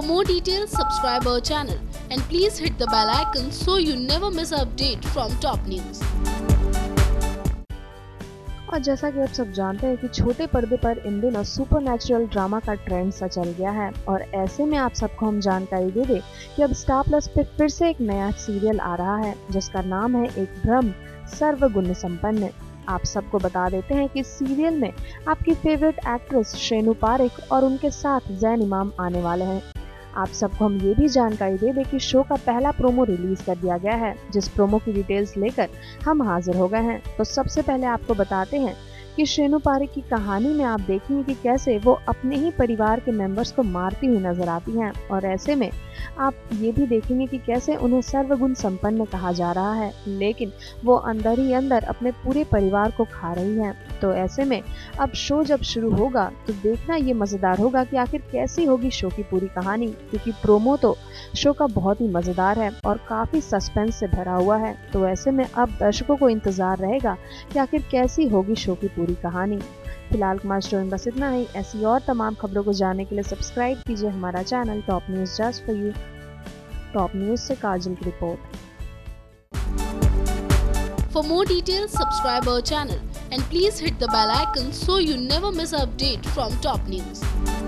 For more details, subscribe our channel and please hit the bell icon so you never miss an update from Top News। और जैसा कि आप सब जानते हैं कि छोटे पर्दे पर इन दिनों सुपरनैचुरल ड्रामा का ट्रेंड सा चल गया है, और ऐसे में आप सबको हम जानकारी दे दें कि अब स्टार प्लस पे फिर से एक नया सीरियल आ रहा है जिसका नाम है एक भ्रम सर्वगुण संपन्न। आप सबको बता देते हैं कि सीरियल में आपकी फेवरेट एक्ट्रेस श्रेणु पारेख और उनके साथ जैन इमाम आने वाले हैं। आप सबको हम ये भी जानकारी दे दें कि शो का पहला प्रोमो रिलीज कर दिया गया है, जिस प्रोमो की डिटेल्स लेकर हम हाजिर हो गए हैं। तो सबसे पहले आपको बताते हैं कि श्रेणु पारेख की कहानी में आप देखेंगे कि कैसे वो अपने ही परिवार के मेंबर्स को मारती हुई नजर आती हैं, और ऐसे में आप ये भी देखेंगे कि कैसे उन्हें सर्वगुण संपन्न कहा जा रहा है, लेकिन वो अंदर ही अंदर अपने पूरे परिवार को खा रही हैं। तो ऐसे में अब शो जब शुरू होगा तो देखना ये मज़ेदार होगा कि आखिर कैसी होगी शो की पूरी कहानी, क्योंकि प्रोमो तो शो का बहुत ही मज़ेदार है और काफ़ी सस्पेंस से भरा हुआ है। तो ऐसे में अब दर्शकों को इंतज़ार रहेगा कि आखिर कैसी होगी शो की पूरी कहानी। फिलहाल कुमार स्टोरी में बस इतना ही। ऐसी और तमाम खबरों को जानने के लिए सब्सक्राइब कीजिए हमारा channel top news just for you. Top news से काजल की रिपोर्ट। For more details, subscribe our channel and please hit the bell icon so you never miss an update from Top News।